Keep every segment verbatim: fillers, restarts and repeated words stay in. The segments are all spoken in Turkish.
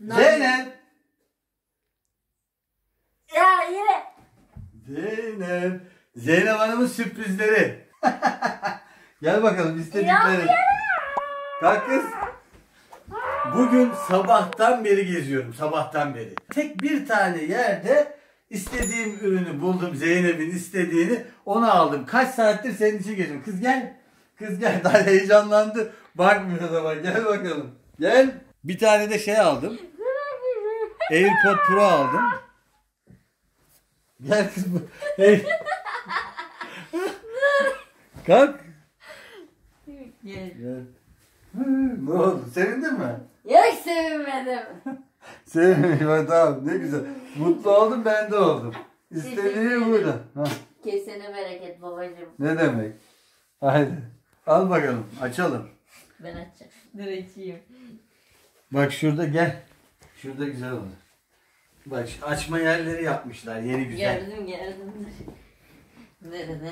Zeynep. Ya yine. Zeynep. Zeynep Hanım'ın sürprizleri. Gel bakalım istedikleri. Kalk kız. Bugün sabahtan beri geziyorum. Sabahtan beri. Tek bir tane yerde istediğim ürünü buldum. Zeynep'in istediğini onu aldım. Kaç saattir senin için geçiyorum. Kız gel. Kız gel. Daha heyecanlandı. Bakmıyor da bak. Gel bakalım. Gel. Bir tane de şey aldım. AirPods Pro aldım. Gel kız bu. Hey. Kalk. Gel. Gel. Ne oldu? Sevindin mi? Yok, sevinmedim. Sevinmedim. Tamam, ne güzel. Mutlu oldum, ben de oldum. İstediğim buydu. Kesene bereket babacığım. Ne demek? Haydi. Al bakalım, açalım. Ben açacağım. Dur açayım. Bak şurada gel. Şurada güzel olur. Bak açma yerleri yapmışlar yeni güzel. Gördüm gördüm. Nerede?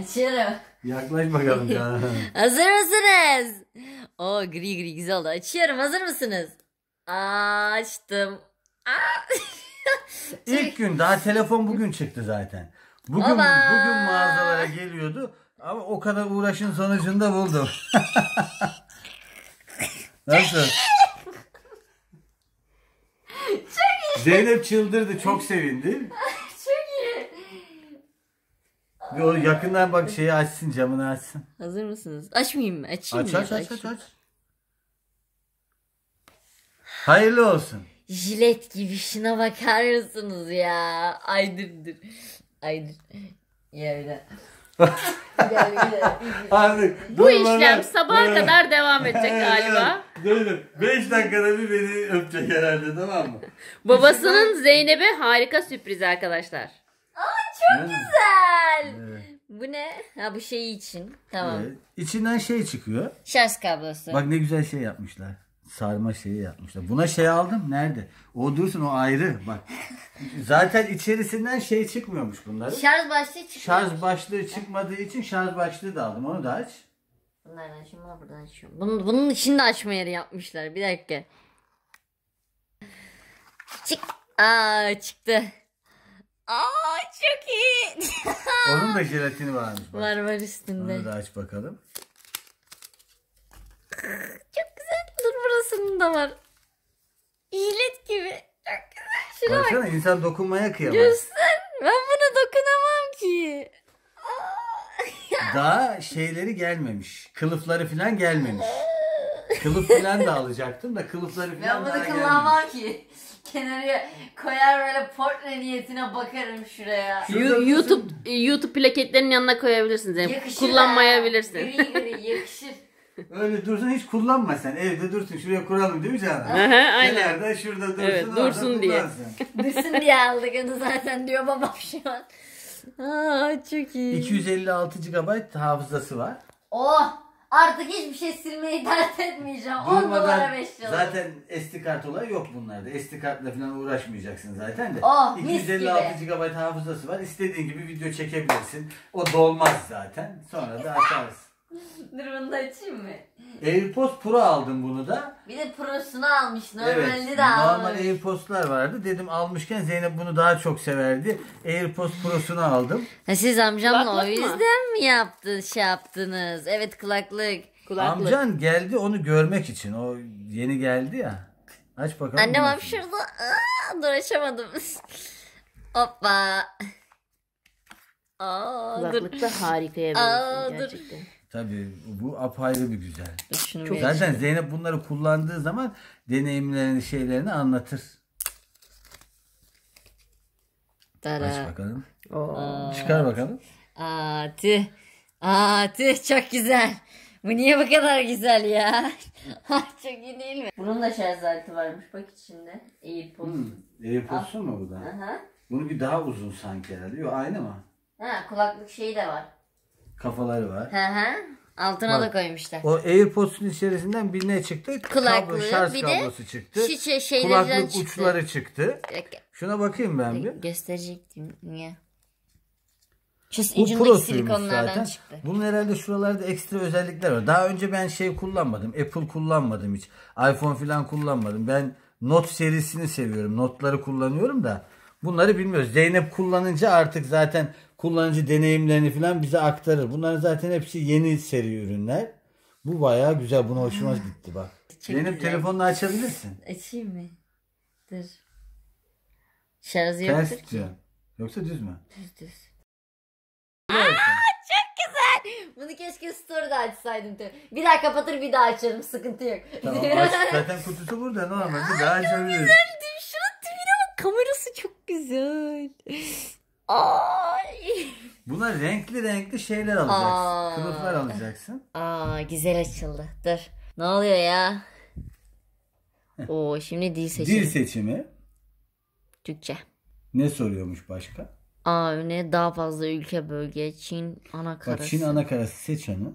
Açıyorum. Yaklaş bakalım canım. Hazır mısınız? Oo gri gri güzel oldu. Açıyorum, hazır mısınız? Açtım. İlk gün daha telefon bugün çıktı zaten. Bugün Baba. bugün mağazalara geliyordu ama o kadar uğraşın sonucunda buldum. Nasıl? Çok iyi. Zeynep çıldırdı, çok sevindi. Yo, yakından bak şeyi açsın, camını açsın. Hazır mısınız? Açmayayım mı? Açayım aç, mı? Aç, aç aç aç. Hayırlı olsun. Jilet gibi, şuna bakar mısınız ya? Aydır dur. Aydır. Yerde. Bu işlem sabaha kadar devam edecek galiba. beş dakikada bir beni öpecek herhalde, tamam mı? Babasının Zeynep'e harika sürpriz arkadaşlar. Çok evet. güzel. Evet. Bu ne? Ha bu şey için. Tamam. Evet. İçinden şey çıkıyor. Şarj kablosu. Bak ne güzel şey yapmışlar. Sarma şeyi yapmışlar. Buna şey aldım. Nerede? O dursun, o ayrı. Bak. Zaten içerisinden şey çıkmıyormuş bunların. Şarj başlığı çıkmıyor. Şarj başlığı çıkmadığı için şarj başlığı da aldım. Onu da aç. Bunlardan şimdi buradan açıyorum. Bunun, bunun içinde açma yeri yapmışlar. Bir dakika. Çık. Aa çıktı. Aa çok iyi. Onun da jelatini varmış. Bak. Var var üstünde. Onu da aç bakalım. Çok güzel. Dur burasının da var. İyilet gibi. Çok güzel. Şuna baksana, bak. İnsan dokunmaya kıyamaz. Göster. Ben buna dokunamam ki. Daha şeyleri gelmemiş. Kılıfları falan gelmemiş. Kılıf falan da alacaktım da kılıfları falan daha gelmemiş. Ben bunu kullanmam ki. Kenarıya koyar, böyle portre niyetine bakarım şuraya. YouTube YouTube plaketlerinin yanına koyabilirsiniz. Yani kullanmayabilirsin. Gri gri yakışır. Öyle dursun, hiç kullanma sen. Evde dursun, şuraya kuralım değil mi canım? Kenarda şurada dursun. Evet, dursun diye. Dursun diye aldık onu zaten diyor babam şu an. Aa, çok iyi. iki yüz elli altı gigabayt hafızası var. Oh! Artık hiçbir şey silmeyi dert etmeyeceğim. on dolara beş yıl. Zaten S D kart olayı yok bunlarda. S D kartla falan uğraşmayacaksın zaten de. Oh, iki yüz elli altı gigabayt hafızası var. İstediğin gibi video çekebilirsin. O dolmaz zaten. Sonra da açarız. Dur bunu da açayım mı? AirPods Pro aldım bunu da. Bir de Pro'sunu almış. Normalde evet, de almış. Normal AirPods'lar vardı. Dedim almışken Zeynep bunu daha çok severdi. AirPods Pro'sunu aldım. Ha, siz amcamla kulaklık o yüzden mi yaptın, şey yaptınız? Evet, kulaklık. kulaklık. Amcan geldi onu görmek için. O yeni geldi ya. Aç bakalım. Annem abi şurada. Aa, dur açamadım. Hoppa. Aa, kulaklık da harikaya benziyor gerçekten. Dur. Tabii bu apayrı bir güzel. Çok zaten Zeynep bunları kullandığı zaman deneyimlerini, şeylerini anlatır. Tara. Aç bakalım. Aa. Çıkar bakalım. Aa tüh. Aa tüh, çok güzel. Bu niye bu kadar güzel ya? Çok iyi değil mi? Bunun da şarj aleti varmış bak içinde. AirPods. Hmm, AirPods'un mu bu da? Aha. Bunu bir daha uzun sanki herhalde. Yok aynı mı? Ha, kulaklık şeyi de var. Kafaları var. Hı hı. Altına bak, da koymuşlar. O AirPods'un içerisinden bir ne çıktı? Kulaklığı, şarj bir kablosu de çıktı. Şişe şeylerden kulaklık çıktı. Uçları çıktı. Şuna bakayım ben bir. Gösterecektim. Niye? Bu Pro suymuş zaten. Çıktı. Bunun herhalde şuralarda ekstra özellikler var. Daha önce ben şey kullanmadım. Apple kullanmadım hiç. iPhone falan kullanmadım. Ben Note serisini seviyorum. Note'ları kullanıyorum da bunları bilmiyoruz. Zeynep kullanınca artık zaten kullanıcı deneyimlerini falan bize aktarır. Bunların zaten hepsi yeni seri ürünler. Bu bayağı güzel. Buna hoşuma gitti bak. Çok Zeynep güzel. Telefonunu açabilirsin. Açayım mı? Dur. Şarjı yoktur ki. Diyor. Yoksa düz mü? Düz düz. Bunu keşke story'da açsaydım. Bir daha kapatır bir daha açarım. Sıkıntı yok. Tamam, aç, zaten kutusu burada. Normalde aa, daha açabiliriz. Güzel. Şunun tipine bak. Kamerası çok güzel. Ay. Buna renkli renkli şeyler alacaksın. Kılıflar alacaksın. Aa, güzel açıldı. Dur. Ne oluyor ya? Oo, şimdi dil seçimi. Dil seçimi. Türkçe. Ne soruyormuş başka? Aa, öne daha fazla ülke bölge Çin anakarası. Bak, Çin anakarası seç onu.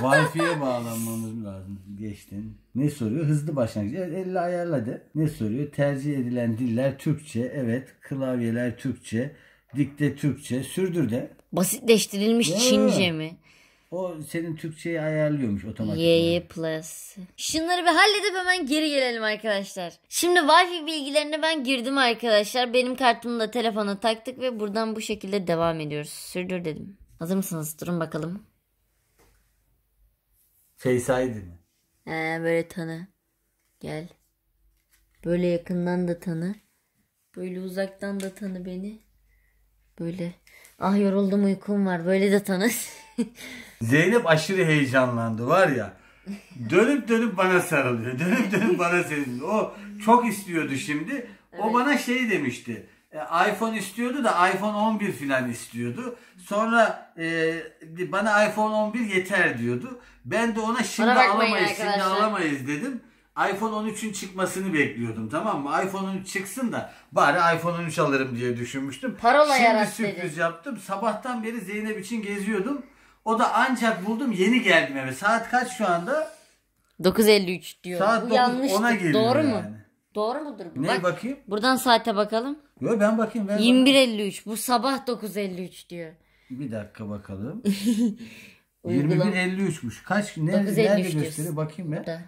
Wi-Fi'ye bağlanmamız lazım. Geçtin. Ne soruyor? Hızlı başlangıç. Evet, elle ayarladı. Ne soruyor? Tercih edilen diller Türkçe. Evet. Klavyeler Türkçe. Dikte Türkçe. Sürdür de. Basitleştirilmiş ya. Çince mi? O senin Türkçeyi ayarlıyormuş otomatik. Ye plus. Şunları bir halledip hemen geri gelelim arkadaşlar. Şimdi Wi-Fi bilgilerine ben girdim arkadaşlar. Benim kartımı da telefona taktık ve buradan bu şekilde devam ediyoruz. Sürdür dedim. Hazır mısınız? Durun bakalım. Face I D mi? He, böyle tanı. Gel. Böyle yakından da tanı. Böyle uzaktan da tanı beni. Böyle. Ah, yoruldum, uykum var. Böyle de tanı. Zeynep aşırı heyecanlandı var ya. Dönüp dönüp bana sarılıyor. Dönüp dönüp bana sarılıyor. O çok istiyordu şimdi. O evet. Bana şey demişti. iPhone istiyordu da iPhone on bir falan istiyordu. Sonra e, bana iPhone on bir yeter diyordu. Ben de ona şimdi alamayız, arkadaşlar. Şimdi alamayız dedim. iPhone on üçün çıkmasını bekliyordum, tamam mı? iPhone on üç çıksın da bari iPhone on üç alırım diye düşünmüştüm. Parola şimdi sürpriz dedi. Yaptım. Sabahtan beri Zeynep için geziyordum. O da ancak buldum, yeni geldim eve. Saat kaç şu anda? dokuz elli üç diyor. Saat dokuz ona geliyor. Doğru yani. Mu? Doğru mudur bu? Neye bakayım? Buradan saate bakalım. Yok ben bakayım. yirmi bir elli üç. Bu sabah dokuz elli üç diyor. Bir dakika bakalım. yirmi bir elli üçmüş. Kaç? Nerede, nerede gösteriyor? Bakayım ben. Burada.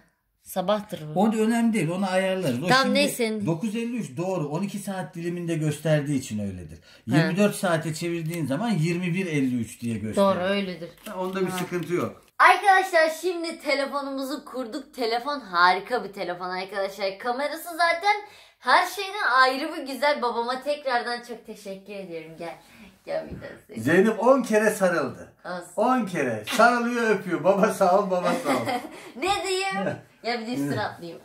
Sabahtır bu. O da önemli değil. Onu ayarlarız. O tamam neyse. dokuz elli üç doğru. on iki saat diliminde gösterdiği için öyledir. yirmi dört saate çevirdiğin zaman yirmi bir elli üç diye gösteriyor. Doğru öyledir. Onda bir ha. Sıkıntı yok. Arkadaşlar şimdi telefonumuzu kurduk. Telefon harika bir telefon arkadaşlar. Kamerası zaten her şeyden ayrı bir güzel. Babama tekrardan çok teşekkür ediyorum. Gel. Gel bir daha. Zeynep on kere sarıldı. on kere. Sarılıyor öpüyor. Baba sağ ol, baba sağ ol. Ne diyeyim? Ya bir de üstüne atlayayım.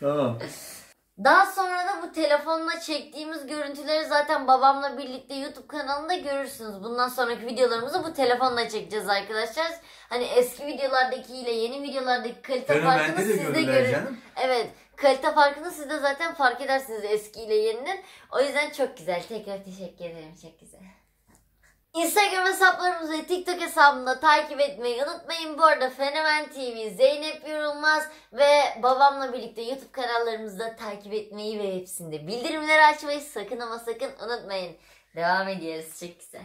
Tamam. Daha sonra da bu telefonla çektiğimiz görüntüleri zaten babamla birlikte YouTube kanalında görürsünüz. Bundan sonraki videolarımızı bu telefonla çekeceğiz arkadaşlar. Hani eski videolardaki ile yeni videolardaki kalite Fenomen farkını de siz de görün. Evet. Kalite farkını siz de zaten fark edersiniz eski ile yeninin. O yüzden çok güzel. Tekrar teşekkür ederim. Çok güzel. Instagram hesaplarımızı ve TikTok hesabımda takip etmeyi unutmayın. Bu arada Fenomen T V, Zeynep Yorulmaz ve babamla birlikte YouTube kanallarımızı da takip etmeyi ve hepsinde bildirimleri açmayı sakın ama sakın unutmayın. Devam ediyoruz. Çok güzel.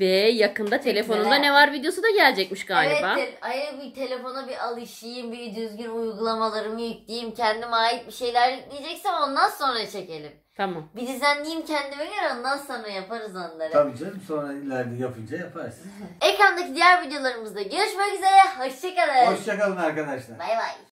Ve yakında telefonunda ne var videosu da gelecekmiş galiba. Evet, ay bir telefona bir alışayım, bir düzgün uygulamalarımı yükleyeyim, kendime ait bir şeyler yükleyeceksem ondan sonra çekelim. Tamam. Bir düzenleyeyim kendime göre, ondan sonra yaparız onları. Tabii canım, sonra ileride yapınca yaparsın. Ekrandaki diğer videolarımızda görüşmek üzere, hoşçakalın. Hoşçakalın arkadaşlar. Bay bay.